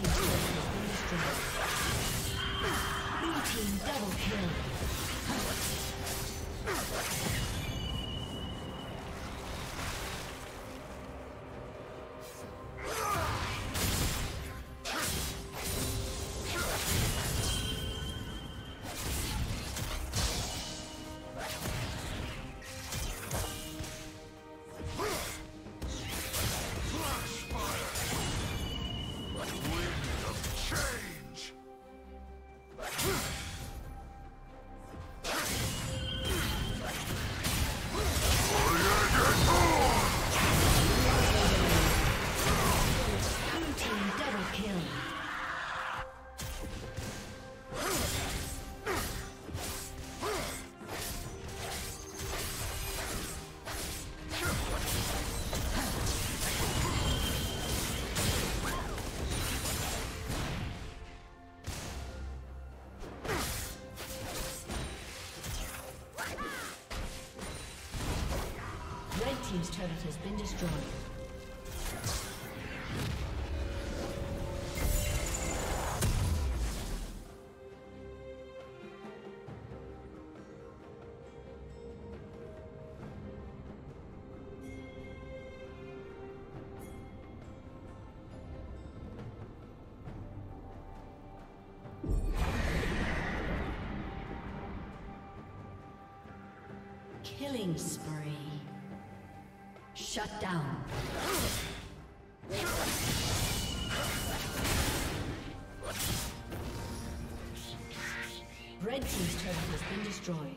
team destroyed. Blue team double kill. Team's turret has been destroyed. Killing spree. Shut down. Red team's turret has been destroyed.